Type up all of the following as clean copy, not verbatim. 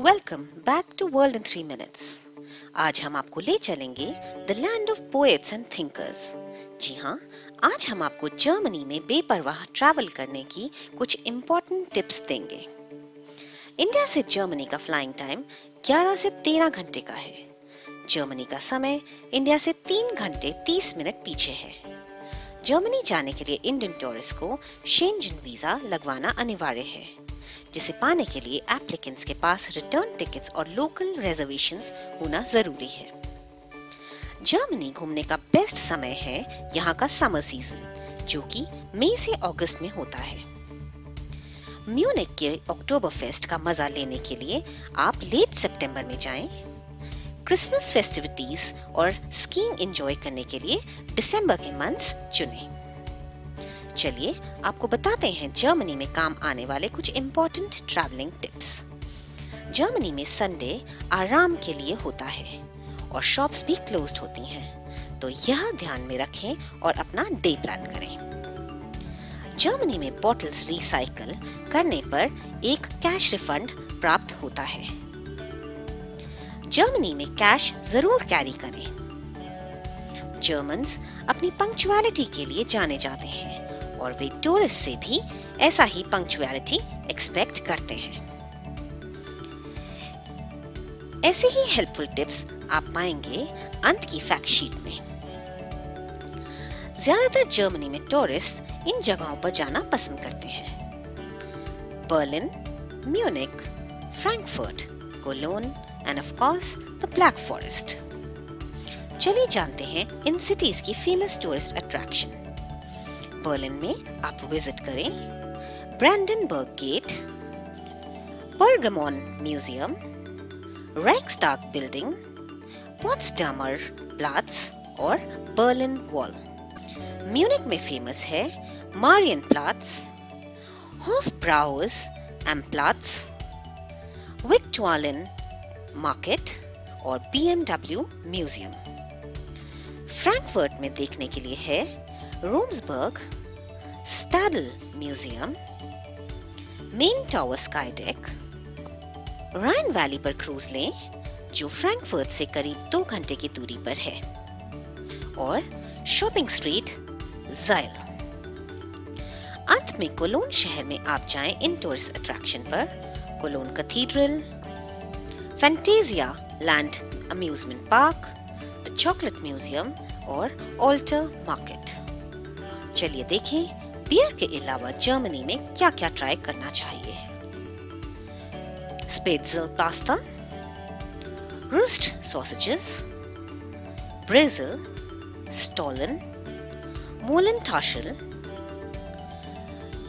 Welcome back to world in 3 minutes. आज हम आपको ले चलेंगे the land of poets and thinkers. जी हाँ, आज हम आपको जर्मनी में बेपरवाह ट्रैवल करने की कुछ इम्पोर्टेंट टिप्स देंगे। इंडिया से जर्मनी का फ्लाइंग टाइम 11 से 13 घंटे का है। जर्मनी का समय इंडिया से 3 घंटे 30 मिनट पीछे है। जर्मनी जाने के लिए इंडियन टूरिस्ट को शेंजन वीज़ा लगवाना अनिवार्य है, जिसे पाने के लिए एप्लीकेंट्स के पास रिटर्न टिकट्स और लोकल रिजर्वेशंस होना ज़रूरी है। जर्मनी घूमने का बेस्ट समय है यहाँ का समर सीजन, जो कि मई से अगस्त में होता है। म्यूनिक के ऑक्टोबरफेस्ट का मज़ा लेने के लिए आप लेट सितंबर में जाएं। क्रिसमस फेस्टिविटीज और स्कीइंग एंजॉय करने के लिए दिसंबर के मंथ्स चुनें। चलिए आपको बताते हैं जर्मनी में काम आने वाले कुछ इम्पोर्टेंट ट्रैवलिंग टिप्स। जर्मनी में संडे आराम के लिए होता है और शॉप्स भी क्लोज्ड होती हैं, तो यह ध्यान में रखें और अपना डे प्लान करें। जर्मनी में बॉटल्स रिसाइकल करने पर एक कैश रिफंड प्राप्त होता है। जर्मनी में कैश जरूर कैरी करें। जर्मन्स अपनी पंक्चुअलिटी के लिए जाने जाते हैं और वे टूरिस्ट से भी ऐसा ही पंक्चुअलिटी एक्सपेक्ट करते हैं। ऐसे ही हेल्पफुल टिप्स आप पाएंगे अंत की फैक्ट शीट में। ज्यादातर जर्मनी में टूरिस्ट इन जगहों पर जाना पसंद करते हैं: Berlin, Munich, Frankfurt, Cologne and of course the Black Forest. चलिए जानते हैं इन सिटीज की फेमस टूरिस्ट अट्रैक्शन। बर्लिन में आप विजिट करें Brandenburg Gate, Pergamon Museum, Reichstag building, Potsdamer Platz और बर्लिन वॉल। म्यूनिक में फेमस है मारियनप्लाट्स, होफब्राउहाउस एम्प्लाट्स, विक्टुआलियनमार्केट और BMW म्यूजियम। फ्रैंकफर्ट में देखने के लिए है Romerberg Stadel Museum, Main Tower skydeck. Rhine Valley पर क्रूज लें, जो फ्रैंकफर्ट से करीब 2 घंटे की दूरी पर है, और शॉपिंग स्ट्रीट ज़ाइल। अंत में कोलोन शहर में आप जाएं इन टूरिस्ट अट्रैक्शन पर: Cologne Cathedral, Phantasialand amusement park, the chocolate museum और ऑल्टरमार्केट। चलिए देखें बियर के अलावा जर्मनी में क्या क्या ट्राई करना चाहिए: spaetzle pasta, roast sausages, Brezel, stollen, Maultaschen,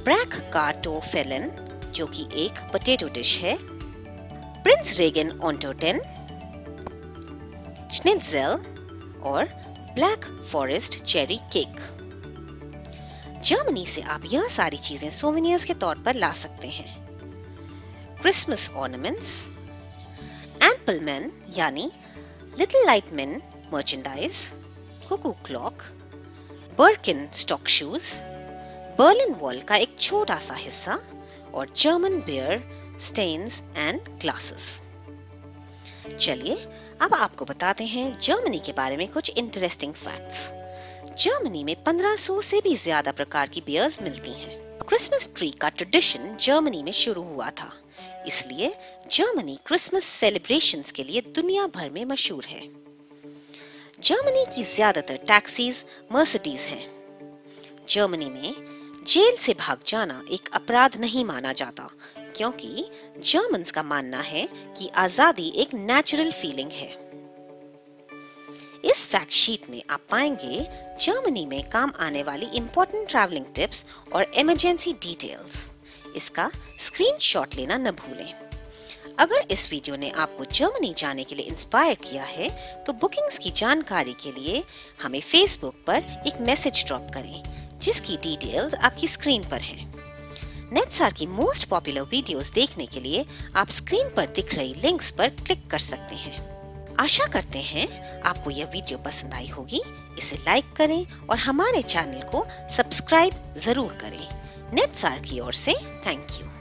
Bratkartoffeln जो कि एक पोटैटो डिश है, प्रिंस रेगन ऑन्टोटेन, श्निट्ज़ेल और Black Forest cherry cake. Germany से आप यह सारी चीजें सोवेनियर्स के तौर पर ला सकते हैं: क्रिसमस ऑर्नामेंट्स, एम्पलमैन यानी little light man merchandise, cuckoo clock, Birkenstock shoes, Berlin Wall का एक छोटा सा हिस्सा और German beer steins and glasses. चलिए अब आपको बताते हैं जर्मनी के बारे में कुछ इंटरेस्टिंग फैक्ट्स। जर्मनी में 1500 से भी ज्यादा प्रकार की बियर्स मिलती हैं। क्रिसमस ट्री का ट्रेडिशन जर्मनी में शुरू हुआ था, इसलिए जर्मनी क्रिसमस सेलिब्रेशंस के लिए दुनिया भर में मशहूर है। जर्मनी की ज्यादातर टैक्सीज मर्सिडीज हैं। जर्मनी में जेल से भाग जाना एक अपराध नहीं माना जाता, क्योंकि जर्मन्स का मानना है कि आजादी एक नेचुरल फीलिंग है। इस फैक्ट शीट में आप पाएंगे जर्मनी में काम आने वाली इंपॉर्टेंट ट्रैवलिंग टिप्स और इमरजेंसी डिटेल्स। इसका स्क्रीनशॉट लेना न भूलें। अगर इस वीडियो ने आपको जर्मनी जाने के लिए इंस्पायर किया है, तो बुकिंग्स की जानकारी के लिए हमें फेसबुक पर एक मैसेज ड्रॉप करें, जिसकी डिटेल्स आपकी स्क्रीन पर है। नेटसार की मोस्ट पॉपुलर वीडियोस देखने के लिए आप स्क्रीन पर दिख रही लिंक्स पर क्लिक कर सकते हैं। आशा करते हैं आपको यह वीडियो पसंद आई होगी। इसे लाइक करें और हमारे चैनल को सब्सक्राइब जरूर करें। नेटसार की ओर से थैंक यू।